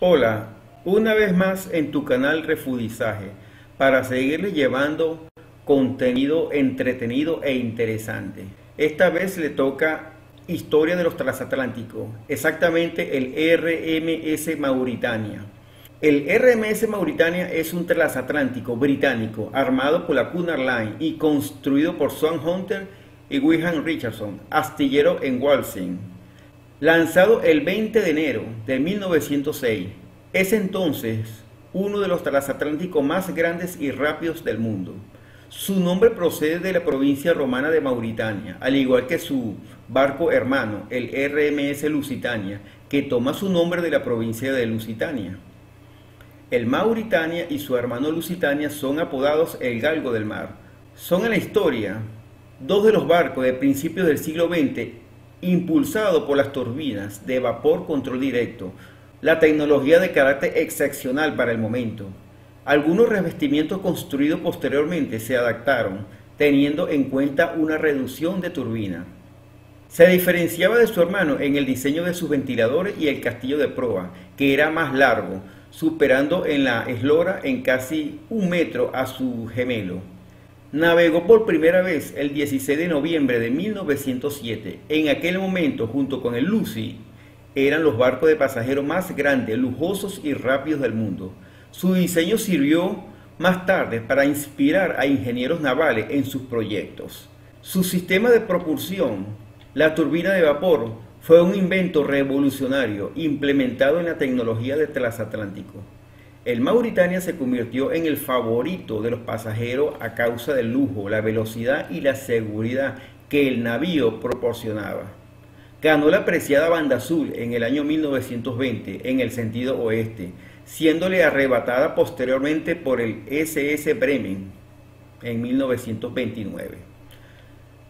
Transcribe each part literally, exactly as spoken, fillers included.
Hola, una vez más en tu canal Refudizaje, para seguirle llevando contenido entretenido e interesante. Esta vez le toca Historia de los Transatlánticos, exactamente el R M S Mauretania. El R M S Mauretania es un transatlántico británico armado por la Cunard Line y construido por Swan Hunter y William Richardson, astillero en Wallsend. Lanzado el veinte de enero de mil novecientos seis, es entonces uno de los transatlánticos más grandes y rápidos del mundo. Su nombre procede de la provincia romana de Mauritania, al igual que su barco hermano, el R M S Lusitania, que toma su nombre de la provincia de Lusitania. El Mauritania y su hermano Lusitania son apodados el Galgo del Mar. Son en la historia dos de los barcos de principios del siglo veinte impulsado por las turbinas de vapor control directo, la tecnología de carácter excepcional para el momento. Algunos revestimientos construidos posteriormente se adaptaron, teniendo en cuenta una reducción de turbina. Se diferenciaba de su hermano en el diseño de sus ventiladores y el castillo de proa, que era más largo, superando en la eslora en casi un metro a su gemelo. Navegó por primera vez el dieciséis de noviembre de mil novecientos siete. En aquel momento, junto con el Lucy, eran los barcos de pasajeros más grandes, lujosos y rápidos del mundo. Su diseño sirvió más tarde para inspirar a ingenieros navales en sus proyectos. Su sistema de propulsión, la turbina de vapor, fue un invento revolucionario implementado en la tecnología de transatlántico. El Mauretania se convirtió en el favorito de los pasajeros a causa del lujo, la velocidad y la seguridad que el navío proporcionaba. Ganó la preciada banda azul en el año mil novecientos veinte en el sentido oeste, siéndole arrebatada posteriormente por el ese ese Bremen en mil novecientos veintinueve.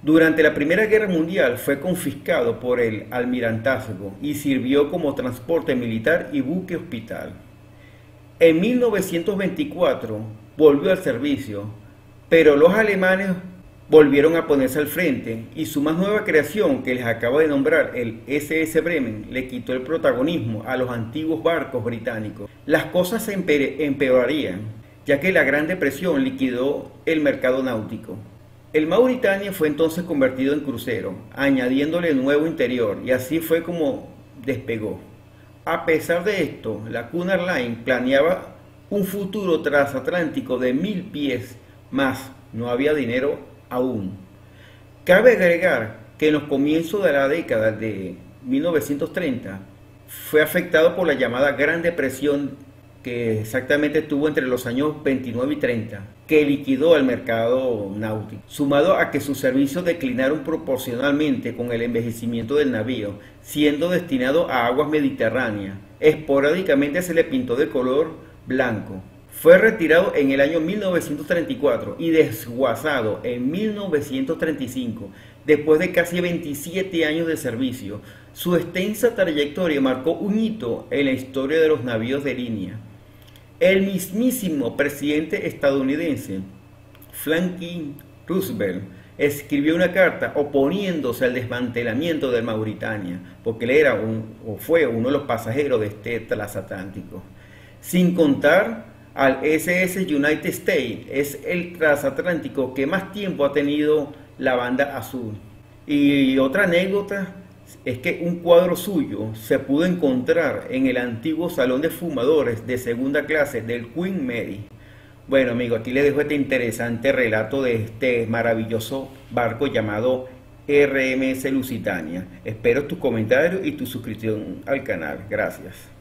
Durante la Primera Guerra Mundial fue confiscado por el almirantazgo y sirvió como transporte militar y buque hospital. En mil novecientos veinticuatro volvió al servicio, pero los alemanes volvieron a ponerse al frente y su más nueva creación que les acabo de nombrar, el ese ese Bremen, le quitó el protagonismo a los antiguos barcos británicos. Las cosas se empeorarían, ya que la Gran Depresión liquidó el mercado náutico. El Mauretania fue entonces convertido en crucero, añadiéndole nuevo interior, y así fue como despegó. A pesar de esto, la Cunard Line planeaba un futuro transatlántico de mil pies, más no había dinero aún. Cabe agregar que en los comienzos de la década de mil novecientos treinta fue afectado por la llamada Gran Depresión, que exactamente estuvo entre los años veintinueve y treinta, que liquidó el mercado náutico. Sumado a que sus servicios declinaron proporcionalmente con el envejecimiento del navío, siendo destinado a aguas mediterráneas, esporádicamente se le pintó de color blanco. Fue retirado en el año mil novecientos treinta y cuatro y desguazado en mil novecientos treinta y cinco, después de casi veintisiete años de servicio. Su extensa trayectoria marcó un hito en la historia de los navíos de línea. El mismísimo presidente estadounidense, Franklin Roosevelt, escribió una carta oponiéndose al desmantelamiento del Mauretania, porque él era un, o fue uno de los pasajeros de este transatlántico. Sin contar al ese ese United States, es el transatlántico que más tiempo ha tenido la banda azul. Y otra anécdota es que un cuadro suyo se pudo encontrar en el antiguo salón de fumadores de segunda clase del Queen Mary. Bueno, amigos, aquí les dejo este interesante relato de este maravilloso barco llamado R M S Lusitania. Espero tus comentarios y tu suscripción al canal. Gracias.